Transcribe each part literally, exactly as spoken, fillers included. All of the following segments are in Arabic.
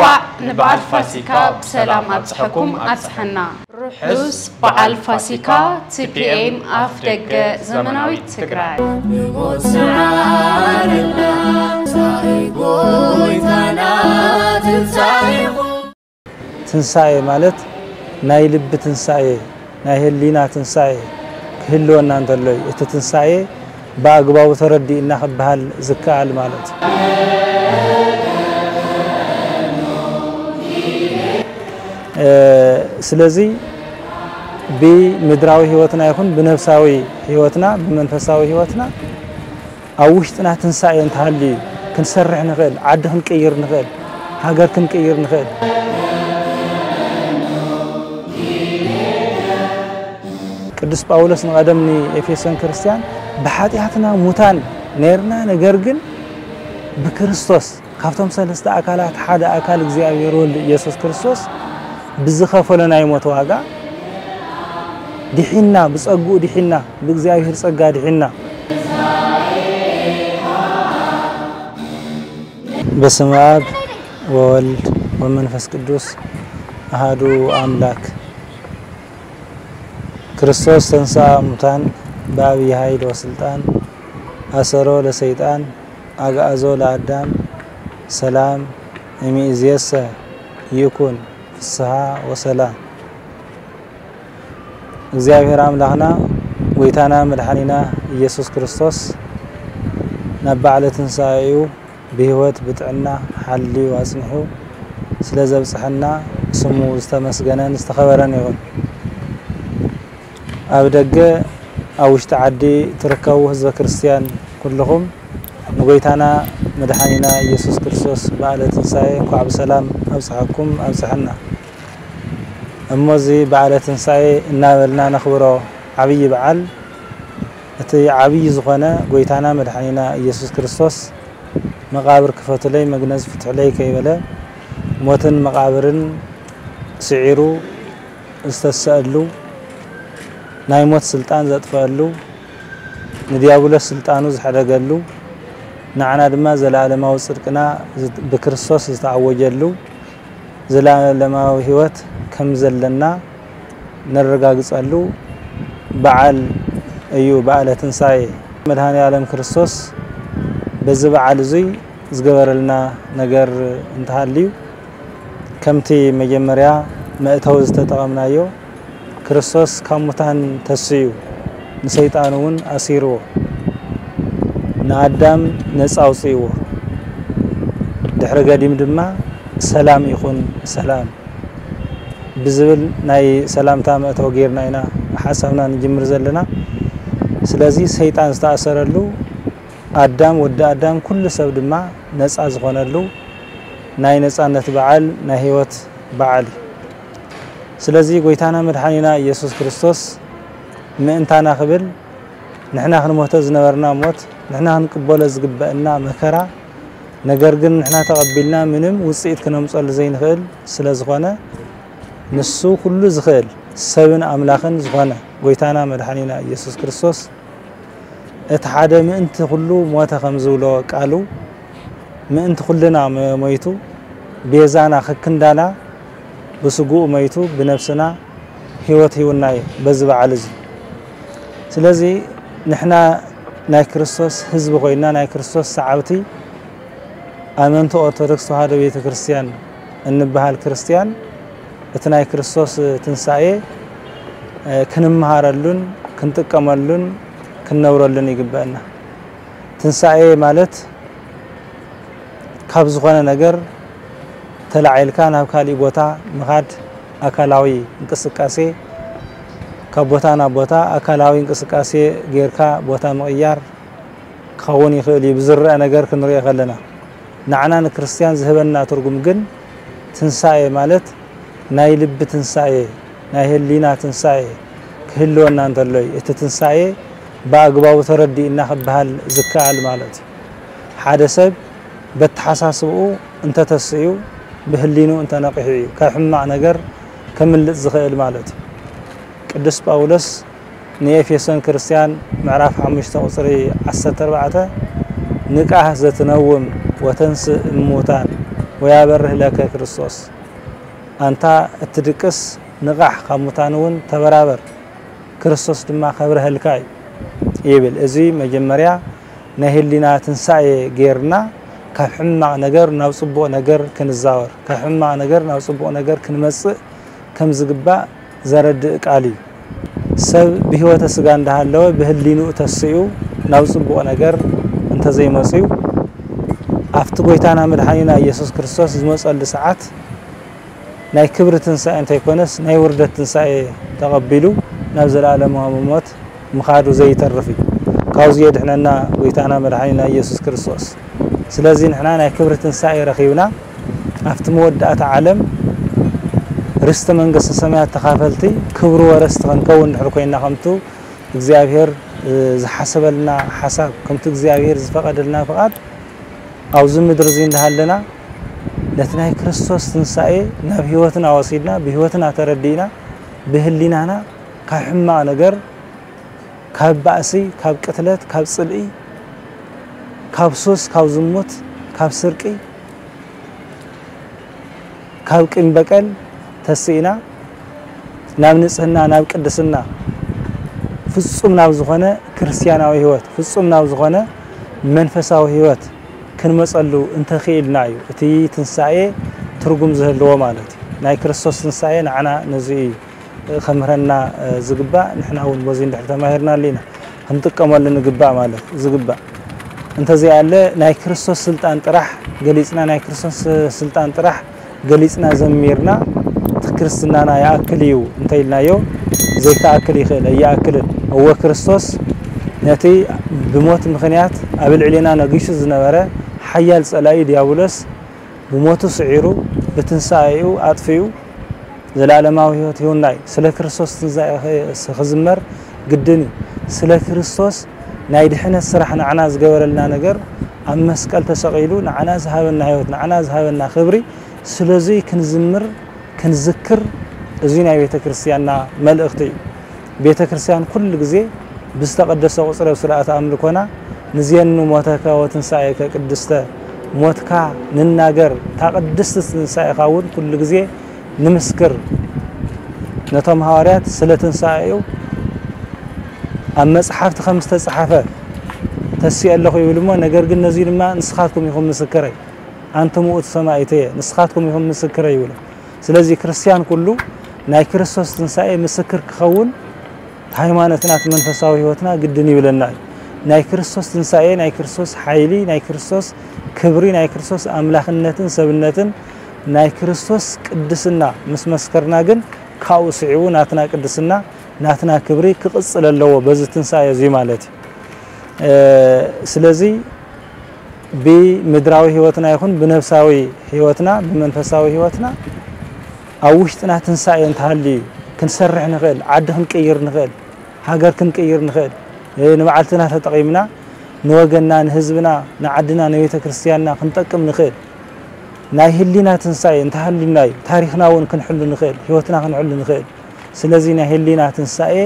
كوا نبعل فاسيكا بسلام أبسحكم أبسحنا رحوس بعل فاسيكا تي بي ام أفدق زمناوي تقرأي نغوت سعار الله سايقوي تانا تنسايقو تنساي مالت ناي لب تنساي ناي هلينا تنساي كهلو أنا اندلوي إتا تنساي باقبا وتردي إنا خبها الزكاة المالت سلازي بمدراوي هيوتنا يكون بنفساوي هيوتنا بمنفساوي هيوتنا اوشتنا تنساي انتهالي كنسرع نغيل عدهن كير نغيل هاجر كن كير نغيل قدس باولس نقدمني افيسن كريستيان بحاتياتنا موتان نيرنا نغرغن بكريستوس كافتم ثلاثه اكالات حدا اكال اغزيابير ولد يسوع كريستوس بزخفله ناي موت واغا دحنا بصقو دحنا بغزيابير صقا دحنا بسم الله وولد ومنفس قدوس احد املاك كريستوس تنسى موتان بابي هايد وسلطان اسرو لسيطان اغازو لادام سلام امي زيسه يكون الصحة وسلام እግዚአብሔር አምላክና ወይታና መድኃኒና ኢየሱስ ክርስቶስ ናባለትን ሳይዩ በህይወት በጥዕና ሐሊ ዋጽንሑ ስለዘብጽሐና ስሙ ዝተመስገነን ዝተኸበረን ይሁን ኣብ ደገ ኣብ ውሽጢ ዓዲ ትርከቡ ህዝበ ክርስቲያን ኩልኹም ንወይታና መድኃኒና ኢየሱስ ክርስቶስ ባለትን ሳይዩ እንኳን በሰላም ኣብጽሐኩም ኣብጽሐና اموزي بعلت نساي نابلنا نخبره عبي بعل اتي عبي زغنا قويتانا مدحنينا يسوس كريستوس مقابر كفت لي مغنز فتح لي كيبله موتن مقابرن سعيرو استسالو ناي موت سلطان زطفالو نديابولس سلطانو زحدغلو نعنا دما زلالماو صدقنا بكريستوس زتعوجلو زلالماو هيوت كم زلنا نرغاغصالو بعل ايو بعل تنساي مدهان العالم كريستوس بز بعل زي زغبرلنا نجر انتهاليو كمتي مجمريا ماتاو زتطقمنايو كريستوس كموتان تسيو نسيطانون اسيرو نادم نصاوصيو دحرغاديم دما سلام يكون سلام بزبل ناي سلامتا متو غيرنا هنا حسبنا نجمر زلنا سلازي شيطان استاسرلو ادم ود ادم كل سب دما نصا زغنلو ناي نصانت بعال ناي هيوت بعال سلازي غويتانا مدحنينا يسوع كريستوس منتانا قبل نحنا خنموت زنبرنا موت نحنا نقبل زغبنا مكرا نجر جن نحنا تقبلنا منم وصيت كنمصل زين خل سلازغنا نسو كل زخيل سبن املاخن زغنا غويتانا مدحنينا يسوع كريستوس اتحاد من انت كله موت خمزولو قالو من انت كلنا مويتو بيزانا خكندانا بسغو مويتو بنفسنا هيوت هيوناي بزبع علزي سلازي نحنا ناي كريستوس حزب غوينا ناي كريستوس سعاوتي امنت اورتودوكس تواحد بيت كريستيان انبهال كريستيان اتناي كريستوس تنساي كنمهارلون كنتقملون كنورلون يغبانا تنساي ማለት ካብ ዝኾነ ነገር ተላዓልካ ናብ ካልእ ቦታ ምኻድ ኣካላዊ እንቅስቃሴ ካብ ቦታ ናብ ቦታ ኣካላዊ እንቅስቃሴ ጌርካ ቦታ ምቕያር ኸውን ይኽእል ይብዝርአ ነገር ክንርኢ ከለና ንዓና ንክርስትያን ዝህበና ትርጉም ግን ትንሳኤ ማለት ናይ ልብ ትንሳኤ ናይ ህሊና ትንሳኤ ክህልወና እንተለይ እቲ ትንሳኤ ባግባው ተረዲእና ክባል ዝካል ማለት ሓደ ሰብ በተሐሳስቡ እንተ ተስዩ በህሊኑ እንተ ነቅሑ ከሕማዕ ነገር ከመልጽ ዝኽእል ማለት ቅዱስ ጳውሎስ ንኤፌሶን ክርስቲያን ምዕራፍ خمسة ቁጥሪ عشرة أربعة ንቃህ ዘትነውም ወተንስ ሙታን ويابره لك كريستوس أنت تدركس نقح خمتانون تبرابر كريستوس دما خبره الكاي يبل أزي مجمريا نهلنا تنسى غيرنا كحمّع نجر نوصبو نجر كنزاور كحمّع نجر نوصبو نجر كنمس كم زقباء زرد كعلي سب بهو تسجان ده اللو بهلينو تسيو نوصبو نجر أنت زي ما سيو أفتقويتنا مدحينا يسوع كريستوس مسألة ساعات ناي كبر تنسى أنت يكونس ناي ورد تنسى تقبلو نزل على مهمومات مخادو زي ترفي كاوزيد حنانا ويتنا مدحينا يسوع كريستوس سلازين حنا ناي كبر تنسى رخيونا أفتمود أتعلم رست من قص سماع تقابلتي كبر ورست غنكون حركينا خمتو إجزاءير حسب لنا حساب كمتو إجزاءير فقد لنا فقد أوزم درزين دهالنا لتناي كريستوس تنسى نبهوتنا وصيدنا بهوتنا تردينا بهلينا أنا كحمّا نجر كاب بأسي كاب قتلت كاب صلي كاب سوس كاب زموت كاب سرقي كاب كن بقل تسينا نابنصنا ناب قدسنا فصوم ناب زخونه كريستياناوي هوت فصوم ناب زخونه منفساوي هوت كنمصلو انت خيلنا يو اتي تنساي ترغم زهلو مالتي ناي كريستوس تنساي نعنا نزي خمرنا زغبا نحن اول وزي ندحت ماهرنا لينا انتقمل نغبا مالك زغبا انت زي ياله ناي كريستوس سلطان طرح غليصنا ناي كريستوس سلطان طرح غليصنا زميرنا تكريستنا نا ياكليو انت يلنايو زي تاكل يخل ياكل هو كريستوس نتي بموت مخنيات ابل علينا نغيش زنبره حيال صلاي ديابولس بموت سعيرو بتنسايو عطفيو زلالماو هيوت يوناي سلا كريستوس خزمر قدني سلا كريستوس ناي دحنا سرحنا عنا زغورلنا نجر ام مسقل تسقيلو نعنا زهابنا هيوتنا عنا زهابنا خبري سلازي كنزمر كنذكر ازي ناي بيت كريستياننا ملختي بيت كريستيان كل غزي بستقدس وصرف سرعه املكونا نزينو موتك وتنسائك قدسته موتك نناجر تقدست تنسائك اول كل غزي نمسكر نتم حواريات سله تنسائو المصحف خمس تصحفه تسي الله يبلمو نجر كن نزي لما نسخاتكم يكون مسكري انتم موت سمايته نسخاتكم يكون مسكري يقول سلازي كريستيان كله ناي كريستوس تنسائي مسكر كخون هايمانتنا منفساوي هوتنا قدني يبلنا ناي كريستوس تنساي ناي كريستوس حيلي ناي كريستوس كبري ناي كريستوس املاخنتن سبنتن ناي كريستوس قدسنا مس مسكرنا كن كاوسعو ناتنا قدسنا ناتنا كبري كقصللو بز تنساي زي مالتي أه سلازي بمدراوي هوتنا يكون بنفساوي هوتنا بمنفساوي هوتنا اوشتنا تنساي انتهالي كنسرع نغل عدهم كير نغل هاجر كنكير نغل نبعلتنا تتقيمنا نوغنا نحزبنا نعدنا نبيت كريستياننا كنتقم نخيل ناي هلينا تنساي انتهلنا تاريخنا ون كنحل نخيل حياتنا كنحل نخيل سلازي ناي هلينا تنساي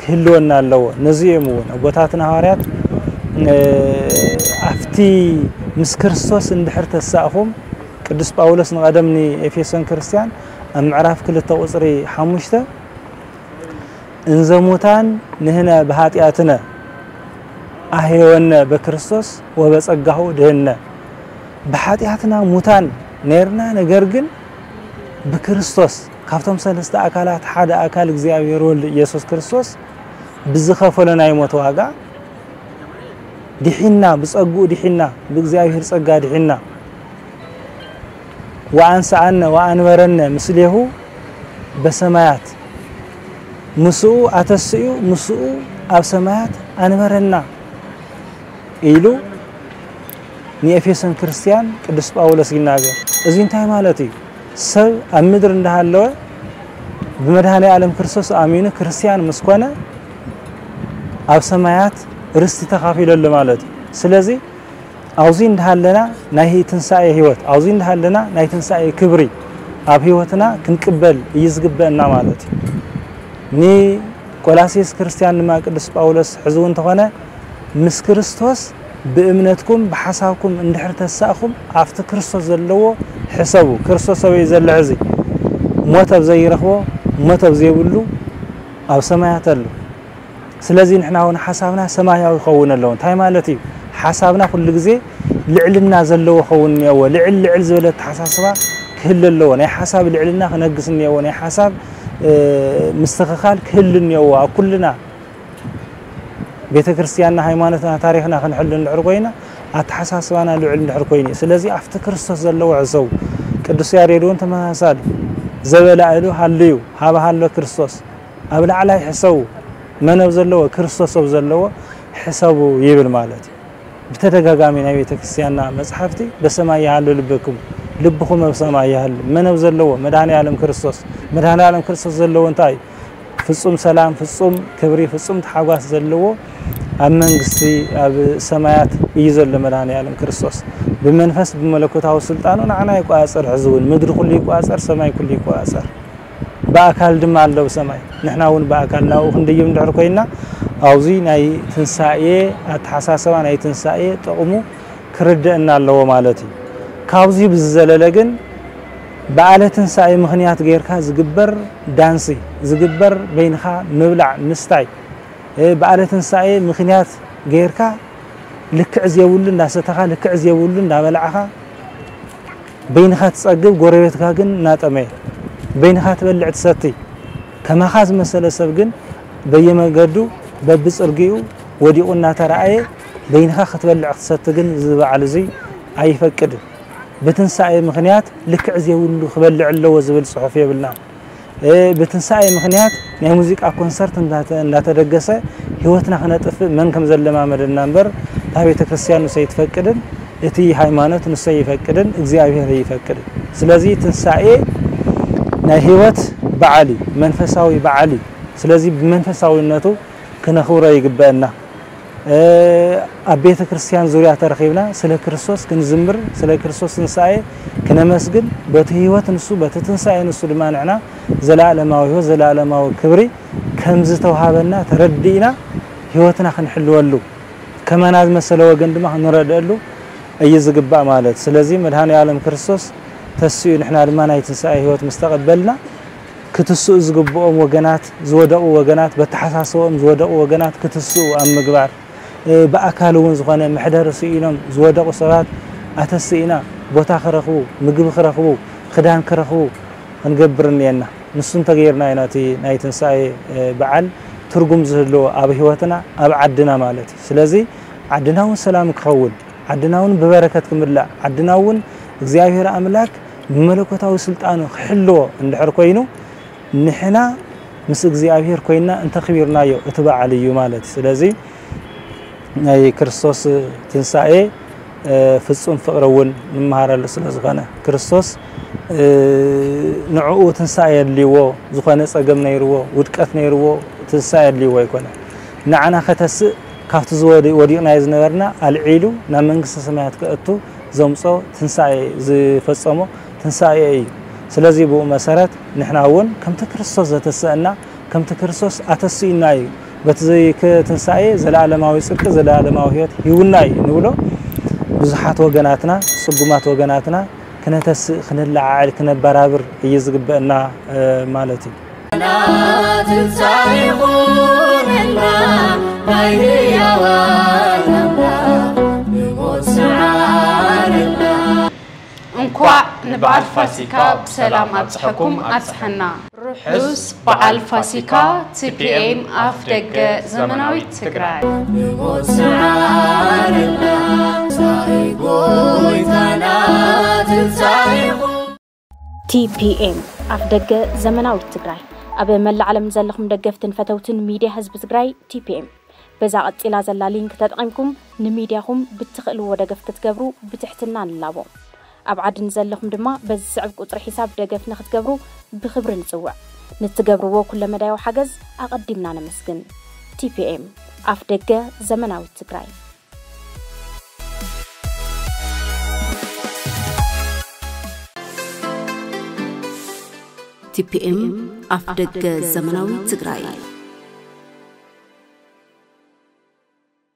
كهلونا الله نزيمون ابوتاتنا حواريات افتي مس كريستوس اندحر تسافهم قدس باولس نقدمني افيسن كريستيان ام عراف كل توصري حمشته انزموتان نهنا بهاتياتنا احيونا بكريستوس وبصقحو دهنا بهاتياتنا موتان نيرنا نغرغن بكريستوس كافتم ثلاثه اكالات حدا اكال اغزيابير ول يسوع كريستوس بزخفلنا يموت واغا دحنا بصقو دحنا باغزيابير صقا دحنا وانسعنا وانورنا مثله بسمايات مسو اتسيو مسو اب سمايات انورنا ايلو ني افيسن كريستيان قدس باولس يناغر اذا انت مالتي سب امدر اندهالو بمدهان العالم كريستوس امين كريستيان مسكونه اب سمايات رست تخافيلل مالتي سلازي عاوزين دهالنا ناي تنساي هيوت عاوزين دهالنا ناي تنساي كبري اب هيوتنا كنقبل يزغبنا مالتي ني كولاسيس كريستيان ما قدس باولس حزون تخونه مس كريستوس بامنتكم بحسابكم اندحر تساخم عفت كريستوس زلو حسابو كرسوسوي زلعزي موتاب زي رخو موتاب زي بلو أو سمايات اللو سلازين إحنا هون حسابنا سمايا يخون اللون تاي مالتي حسابنا كل جزء لعلنا زلوا خوني أو لعل لعل زولت حساسها كل اللون أي حساب لعلنا خنقصني أو أي حساب مستخخال كلني أو كلنا بيت كريستياننا هيمانتنا تاريخنا خنحل العرقينا أتحساس وأنا لعل العرقيني سلازي أفتكر زلوا عزو كدوس ياريدون تما سال زبل علو هالليو هذا هاللو كريستوس أبل على حسوا من أبزلوا كريستوس أبزلوا حسابه يبل مالتي بترجع جامينا بيت كريستياننا مسحفتي بس ما يعلو لبكم لبكم بسما يهل من أبزلوا مدعني علم كريستوس مدعني علم كريستوس زلوا انتاي فصوم سلام فصوم كبري فصوم تحواس زلوا أمن قصي سمايات يزل مدعني علم كريستوس بالمنفس بملكوته والسلطان ونعنا يقاسر عزول مدر كل يقاسر سماي كل يقاسر باكال دم الله سماي نحن هون باكال لا وخندي من دركوينا أوزي ناي تنسائي أتحساسوا ناي تنسائي تقوموا كردنا الله مالتي كاوزي بزللجن بعلى تنسائي مخنيات غير كاز جبر دانسي زجبر بينها مبلع مستعي بعلى تنسائي مخنيات غير كا لك عز يولن الناس تخا لك عز يولن دابلعها بين خات تصقب غوريتكا كن ناطمي بين خات بلع تستي كما خاز مساله سب كن بيمغدو ببصرغيو وديقنا ترااي بين خا ختبلع تستي كن زبعل زي اي فقد بتنساي مخنيات لك عز يولن خبلع له وزبل صحف يبلنا بتنساي مخنيات ناي موسيقى كونسرت لا تدغسه هيوتنا خنطف من كم زلما مدنا نبر أبيت كريستيانو سيتفكرن إتي هايمانة نسي يفكرن إزيابير يفكرن سلازي تنسائي نهيوت بعلي منفساوي بعلي سلازي بمنفساوي الناتو كنا خورا يقبلنا أبيت كريستيان زوريا ترخيبنا سلا كريستوس كنزمر سلا كريستوس تنسائي كنا مسجد بتهيوت نسو بتتنسائي نسو لمانعنا زلالما وهو زلالما وكبري كمزتو هابنا تردينا هيوتنا خنحلو اللو كما ناز مساله وغن دما نردالو اي زغبا مالت سلازي مدهان العالم كريستوس تسيو نحنا دما ناي تنساء هيوت مستقبلنا كتسو زغبوم وغنات زوداو وغنات بتحساسوم زوداو وغنات كتسو ام مغبار باكالون زغنا محدر سيلم زوداو سرات اتسينا بوتا خرخو مغب خرخو خدان خرخو انغبرن ينا نسون تغيرنا يناتي ناي تنساء بعل ترجم زلو أبي هوتنا أب عدنا مالتي سلازي عدناون سلام كخول عدناون ببركة كملا عدناون زياهير أملاك ملكته وسلطانه حلو عند حركينه نحنا مسك زياهير كوينا أنت خبيرنا يو اتبع عليه مالتي سلازي أي كريستوس تنسائي فصون فقرون نمهار الله سلازقنا كريستوس نعوه تنسائي اللي وو زقنا سقمنا يروه ودكتنا يروه تنساء اللي هو يكون نعنا ختس كافت زودي ودينا يزنبرنا العيلو نمنقص سماعات كأتو زمصو تنساء زفصمو تنساء أي سلازي بو مسارات نحن هون كم تكرسوس تسألنا كم تكرسوس أتسينا أي بتزي كتنساء زلالة ما هو يسرك زلالة ما هو هيت يقولنا أي نقوله بزحات وجناتنا صقمات وجناتنا كنا تس خن العائل كنا برابر يزقبنا مالتي تنسايقون لنا بايدي يوالنا نموت سعارنا انكوا نبعال فاسيكا بسلام أبصحكم أبصحنا روحوس بعال فاسيكا تي بي ام أفدق زمناوي تقراي نموت سعارنا سايقويتنا تنسايقون تي بي ام أفدق زمناوي تقراي أبي مل علم زلهم دقفتن فتوتن ميديا حزب تجري تي بي ام بزاعت إلى زلالين كتدعمكم نميدياهم بتخلوا دقفت تجبروا بتحتنا اللعبة أبعد نزلهم دما بزعب قطر حساب دقفنا تجبروا بخبر نسوع نتجبروا كل مدى وحجز أقدمنا نمسكن تي بي ام أفدق زمناوي تجري تي بي ام أفدق زمناوي تجري.